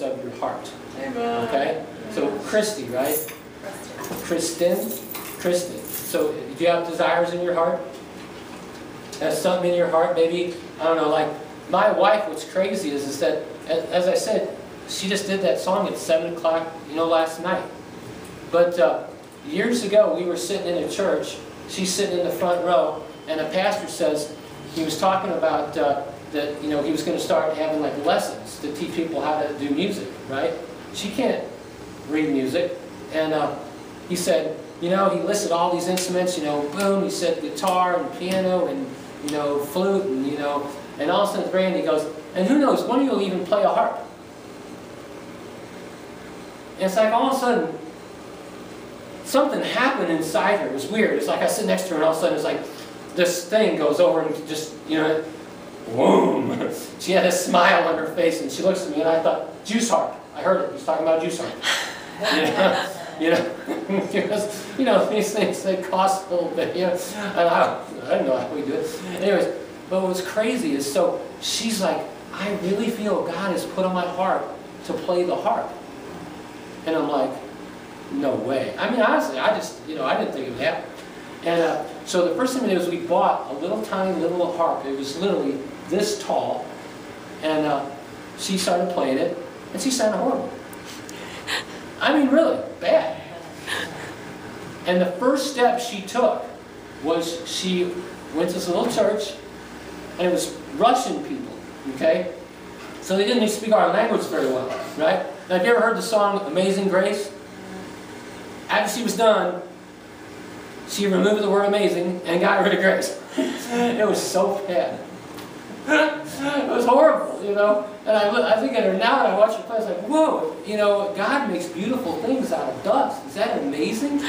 words of your heart. Amen. Okay? So Christy, right? Kristen. So do you have desires in your heart? Have something in your heart? Maybe, I don't know, like my wife, what's crazy is that, as I said, she just did that song at 7 o'clock, you know, last night. But years ago, we were sitting in a church. She's sitting in the front row, and a pastor says, he was talking about that, you know, he was going to start having like lessons to teach people how to do music, right? She can't read music. And he said, you know, he listed all these instruments, you know, boom, he said guitar and piano and, you know, flute and, you know, and all of a sudden Brandy goes, and who knows, one of you will even play a harp. And it's like all of a sudden, something happened inside her. It was weird. It's like I sit next to her and all of a sudden it's like this thing goes over and just, you know, boom. She had a smile on her face and she looks at me and I thought, juice harp. I heard it. He was talking about juice harp. You know, because, you know, these things, they cost a little bit, you know, and I don't know how we do it. Anyways, but what's crazy is, so she's like, I really feel God has put on my heart to play the harp. And I'm like, no way. I mean, honestly, I just, you know, I didn't think it would happen. And so the first thing we did was we bought a little tiny little harp. It was literally this tall. And she started playing it, and she sounded horrible. I mean, really, bad. And the first step she took was she went to this little church, and it was Russian people, okay? So they didn't speak our language very well, right? Now, have you ever heard the song Amazing Grace? After she was done, she removed the word amazing and got rid of grace. It was so bad. It was horrible, you know. And I think at her now, and I watch her play, I was like, whoa, you know, God makes beautiful things out of dust. Is that amazing?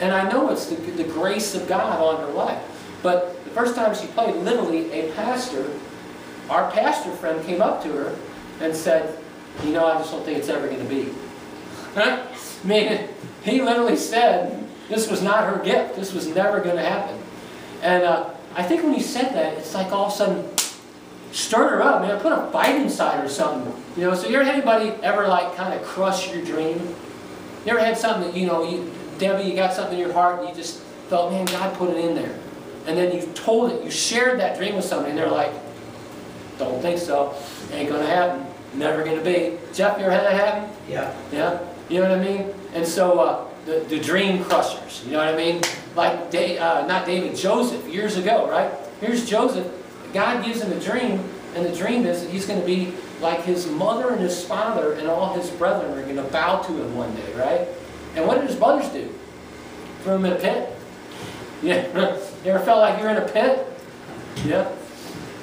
And I know it's the grace of God on her life. But the first time she played, literally a pastor, our pastor friend came up to her and said, you know, I just don't think it's ever going to be. I mean, he literally said, this was not her gift. This was never going to happen. And I think when he said that, it's like all of a sudden, stirred her up, man, put a bite inside or something. You know, so you ever had anybody ever like kind of crush your dream? You ever had something that, you know, Debbie, you got something in your heart and you just felt, man, God put it in there. And then you told it, you shared that dream with somebody and they're like, don't think so, ain't going to happen, never going to be. Jeff, you ever had that happen? Yeah. Yeah? You know what I mean? And so the dream crushers, you know what I mean? Like, Joseph, years ago, right? Here's Joseph. God gives him a dream, and the dream is that he's going to be like his mother and his father and all his brethren are going to bow to him one day, right? And what did his brothers do? Threw him in a pit? Yeah. You ever felt like you were in a pit? Yeah.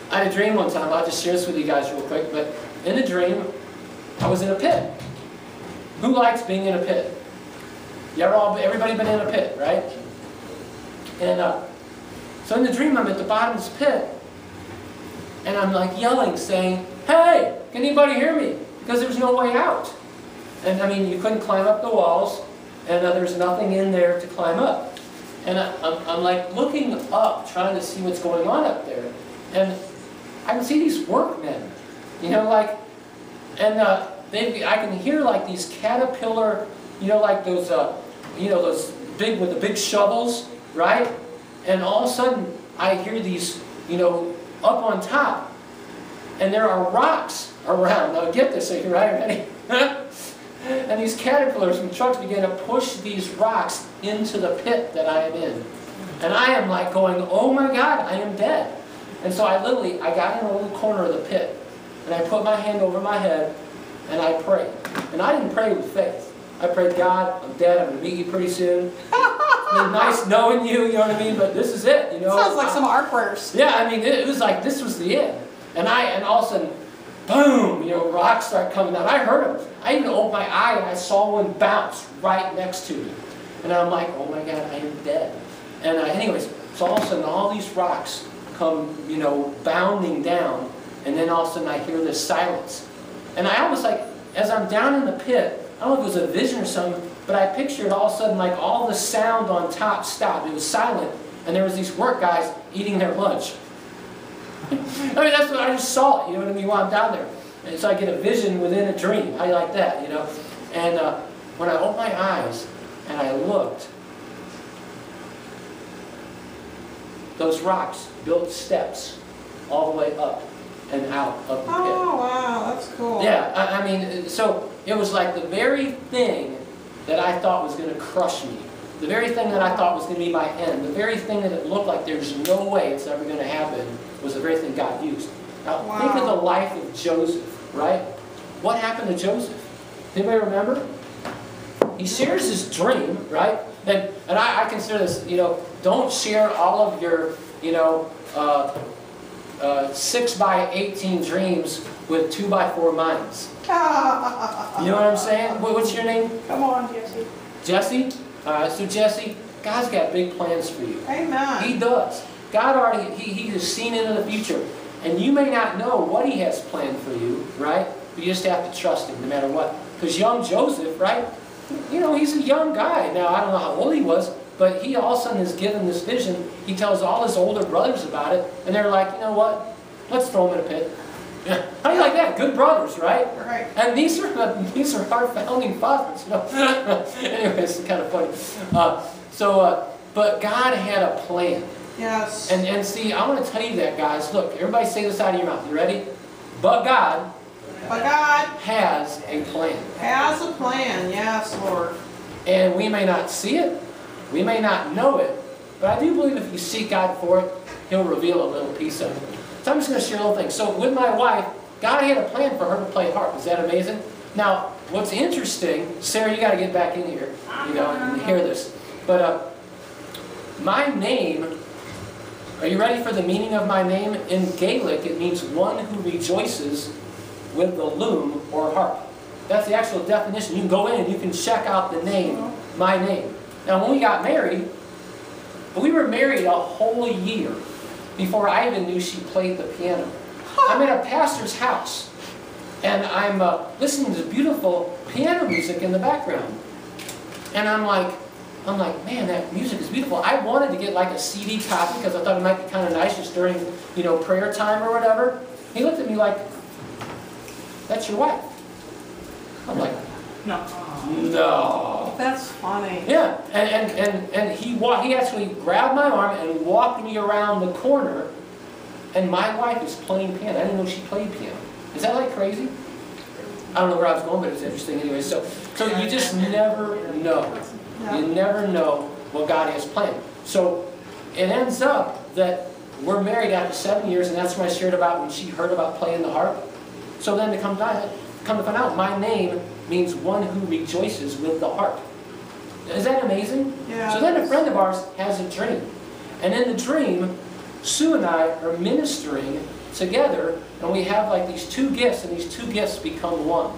I had a dream one time. I'll just share this with you guys real quick. But in a dream, I was in a pit. Who likes being in a pit? You ever everybody been in a pit, right? And so in the dream, I'm at the bottom of this pit. And I'm like yelling, saying, hey, can anybody hear me? Because there's no way out. And I mean, you couldn't climb up the walls, and there's nothing in there to climb up. And I'm like looking up, trying to see what's going on up there. And I can see these workmen, you know, like, and I can hear like these caterpillar, you know, like those, you know, those big, with the big shovels, right? And all of a sudden, I hear these, you know, up on top, and there are rocks around. Now get this, are you ready? And these caterpillars and trucks begin to push these rocks into the pit that I am in. And I am like going, oh my God, I am dead. And so I got in a little corner of the pit, and I put my hand over my head, and I prayed. And I didn't pray with faith. I prayed, God, I'm dead, I'm going to meet you pretty soon. I mean, nice knowing you, you know what I mean? But this is it, you know? Sounds like some art prayers. Yeah, I mean, it was like, this was the end. And all of a sudden, boom, you know, rocks start coming down. I heard them. I even opened my eye and I saw one bounce right next to me. And I'm like, oh my God, I am dead. And anyways, so all of a sudden, all these rocks come, you know, bounding down. And then all of a sudden, I hear this silence. And I almost like, as I'm down in the pit, I don't know if it was a vision or something, but I pictured all of a sudden like all the sound on top stopped. It was silent, and there was these work guys eating their lunch. I mean, that's what I just saw, you know what I mean, while I'm down there. And so I get a vision within a dream. I like that, you know. And when I opened my eyes and I looked, those rocks built steps all the way up and out of the pit. Oh, wow, that's cool. Yeah, I mean, so it was like the very thing that I thought was going to crush me, the very thing that I thought was going to be my end, the very thing that it looked like there's no way it's ever going to happen was the very thing God used. Now, wow. Think of the life of Joseph, right? What happened to Joseph? Anybody remember? He shares his dream, right? And I consider this, you know, don't share all of your, you know, 6 by 18 dreams with 2 by 4 minds. You know what I'm saying? What's your name? Come on, Jesse. Jesse? So Jesse, God's got big plans for you. Amen. He does. God already, he has seen into the future. And you may not know what He has planned for you, right? But you just have to trust Him no matter what. Because young Joseph, right? You know, he's a young guy. Now, I don't know how old he was, but he all of a sudden is given this vision. He tells all his older brothers about it, and they're like, you know what? Let's throw him in a pit. How do you like that? Good brothers, right? Right. And these are our founding fathers. You know? Anyway, it's kind of funny. But God had a plan. Yes. And see, I want to tell you that, guys. Look, everybody say this out of your mouth. You ready? But God has a plan. Has a plan, yes, Lord. And we may not see it, we may not know it, but I do believe if you seek God for it, He'll reveal a little piece of it. So I'm just going to share a little thing. So with my wife, God had a plan for her to play harp. Is that amazing? Now, what's interesting, Sarah, you got to get back in here, you know, and hear this. But my name. Are you ready for the meaning of my name? In Gaelic, it means one who rejoices with the loom or harp. That's the actual definition. You can go in and you can check out the name, my name. Now, when we got married, we were married a whole year before I even knew she played the piano. I'm at a pastor's house, and I'm listening to beautiful piano music in the background. And I'm like, man, that music is beautiful. I wanted to get like a CD copy because I thought it might be kind of nice just during, you know, prayer time or whatever. He looked at me like, that's your wife. I'm like, no. That's funny. Yeah, and he actually grabbed my arm and walked me around the corner, and my wife is playing piano. I didn't know she played piano. Is that like crazy? I don't know where I was going, but it's interesting anyway. So you just never know. You never know what God has planned. So it ends up that we're married after 7 years, and that's what I shared about when she heard about playing the harp. So then to come to find out, my name means one who rejoices with the harp. Is that amazing? Yeah. So then a friend of ours has a dream. And in the dream, Sue and I are ministering together, and we have like these two gifts, and these two gifts become one.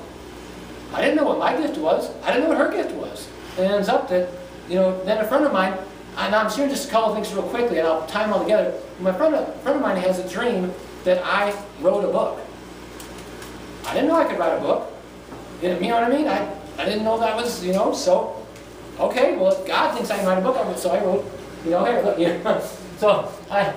I didn't know what my gift was. I didn't know what her gift was. And it ends up that, you know, then a friend of mine, and I'm sharing just a couple of things real quickly, and I'll tie them all together. My friend of mine has a dream that I wrote a book. I didn't know I could write a book. You know what I mean? I didn't know that was, you know, so, okay, well, if God thinks I can write a book, so I wrote, you know, here, look, here. So I